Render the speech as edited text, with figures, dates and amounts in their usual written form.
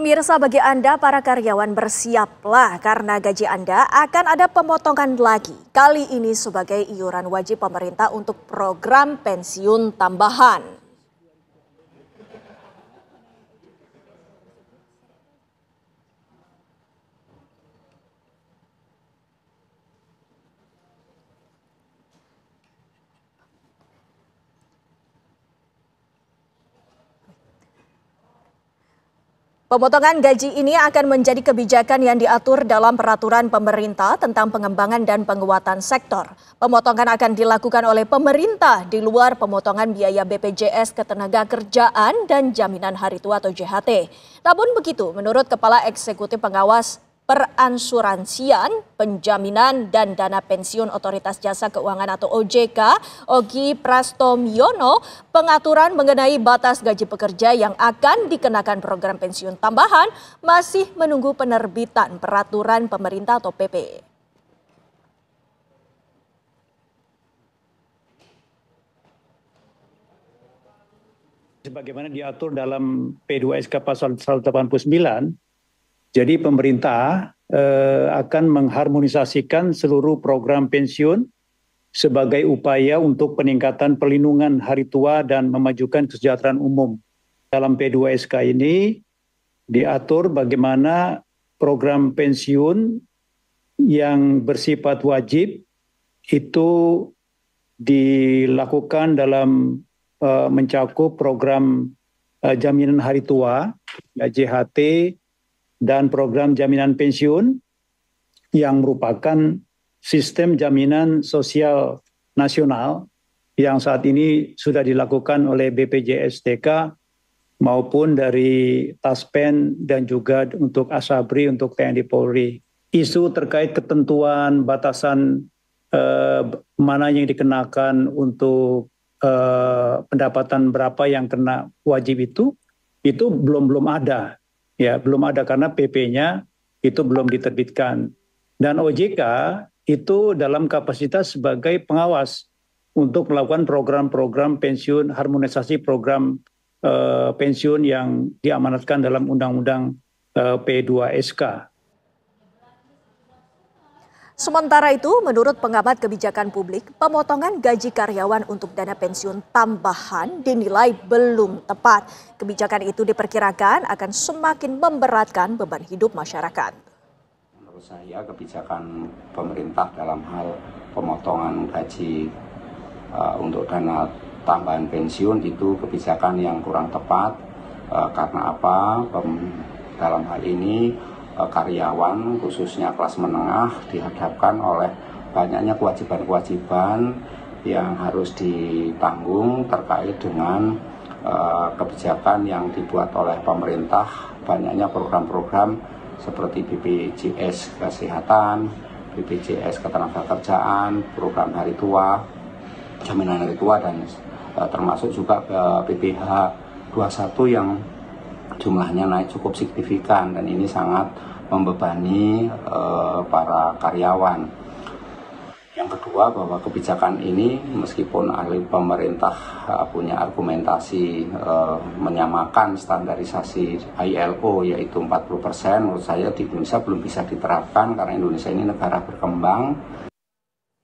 Pemirsa, bagi Anda para karyawan bersiaplah karena gaji Anda akan ada pemotongan lagi. Kali ini sebagai iuran wajib pemerintah untuk program pensiun tambahan. Pemotongan gaji ini akan menjadi kebijakan yang diatur dalam peraturan pemerintah tentang pengembangan dan penguatan sektor. Pemotongan akan dilakukan oleh pemerintah di luar pemotongan biaya BPJS Ketenagakerjaan dan Jaminan Hari Tua atau JHT. Namun begitu, menurut Kepala Eksekutif Pengawas Peransuransian, Penjaminan dan Dana Pensiun Otoritas Jasa Keuangan atau OJK, Ogi Prastomiono, pengaturan mengenai batas gaji pekerja yang akan dikenakan program pensiun tambahan masih menunggu penerbitan peraturan pemerintah atau PP. Sebagaimana diatur dalam P2SK pasal 189, jadi pemerintah akan mengharmonisasikan seluruh program pensiun sebagai upaya untuk peningkatan perlindungan hari tua dan memajukan kesejahteraan umum. Dalam P2SK ini diatur bagaimana program pensiun yang bersifat wajib itu dilakukan dalam mencakup program jaminan hari tua, JHT, dan program jaminan pensiun yang merupakan sistem jaminan sosial nasional yang saat ini sudah dilakukan oleh BPJS TK maupun dari TASPEN dan juga untuk ASABRI, untuk TNI Polri. Isu terkait ketentuan, batasan mana yang dikenakan untuk pendapatan berapa yang kena wajib itu belum ada. Ya, belum ada karena PP-nya itu belum diterbitkan. Dan OJK itu dalam kapasitas sebagai pengawas untuk melakukan program-program pensiun, harmonisasi program pensiun yang diamanatkan dalam Undang-Undang P2SK. Sementara itu, menurut pengamat kebijakan publik, pemotongan gaji karyawan untuk dana pensiun tambahan dinilai belum tepat. Kebijakan itu diperkirakan akan semakin memberatkan beban hidup masyarakat. Menurut saya, kebijakan pemerintah dalam hal pemotongan gaji untuk dana tambahan pensiun itu kebijakan yang kurang tepat. Karena apa? Dalam hal ini, karyawan khususnya kelas menengah dihadapkan oleh banyaknya kewajiban-kewajiban yang harus ditanggung terkait dengan kebijakan yang dibuat oleh pemerintah, banyaknya program-program seperti BPJS Kesehatan, BPJS Ketenagakerjaan, program hari tua, jaminan hari tua, dan termasuk juga PPh 21 yang jumlahnya naik cukup signifikan, dan ini sangat membebani para karyawan. Yang kedua, bahwa kebijakan ini meskipun ahli pemerintah punya argumentasi menyamakan standarisasi ILO yaitu 40%, menurut saya di Indonesia belum bisa diterapkan karena Indonesia ini negara berkembang